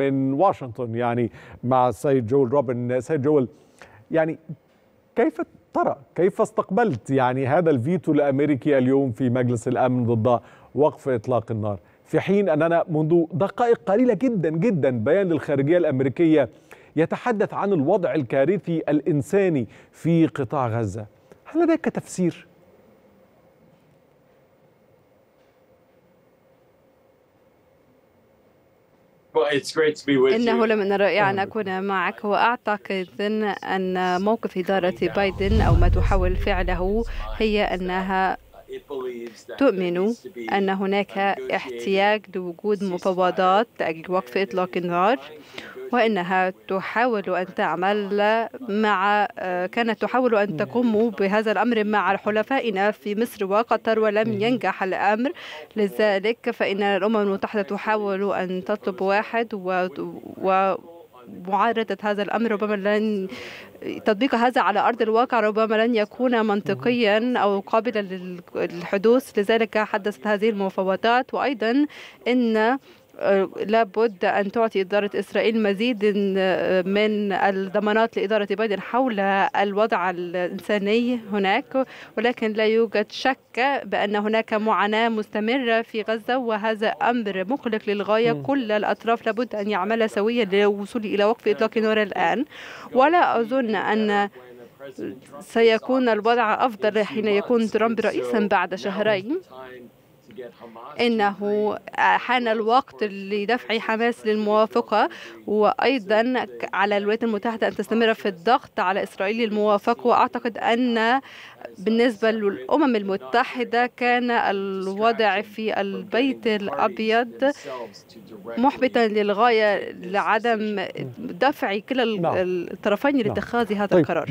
من واشنطن يعني مع السيد جويل روبن. سيد جويل، يعني كيف ترى، كيف استقبلت يعني هذا الفيتو الأمريكي اليوم في مجلس الأمن ضد وقف إطلاق النار، في حين أننا منذ دقائق قليلة جدا جدا بيان للخارجية الأمريكية يتحدث عن الوضع الكارثي الإنساني في قطاع غزة؟ هل لديك تفسير؟ إنه لمن الرائع أن أكون معك، وأعتقد أن موقف إدارة بايدن أو ما تحاول فعله هي أنها تؤمن أن هناك احتياج لوجود مفاوضات لأجل وقف إطلاق النار، وأنها تحاول أن تعمل مع كانت تحاول أن تقوم بهذا الأمر مع حلفائنا في مصر وقطر ولم ينجح الأمر، لذلك فإن الأمم المتحدة تحاول أن تطلب واحد ومعارضة هذا الأمر ربما لن تطبيق هذا على أرض الواقع ربما لن يكون منطقيا أو قابلا للحدوث، لذلك حدثت هذه المفاوضات. وأيضا أن لابد أن تعطي إدارة إسرائيل مزيد من الضمانات لإدارة بايدن حول الوضع الإنساني هناك، ولكن لا يوجد شك بأن هناك معاناة مستمرة في غزة، وهذا أمر مقلق للغاية. كل الأطراف لابد أن يعمل سويا للوصول إلى وقف إطلاق النار الآن، ولا أظن أن سيكون الوضع أفضل حين يكون ترامب رئيسا بعد شهرين. إنه حان الوقت لدفع حماس للموافقة، وأيضا على الولايات المتحدة أن تستمر في الضغط على إسرائيل للموافقة. وأعتقد أن بالنسبة للأمم المتحدة كان الوضع في البيت الأبيض محبطا للغاية لعدم دفع كلا الطرفين لاتخاذ هذا القرار.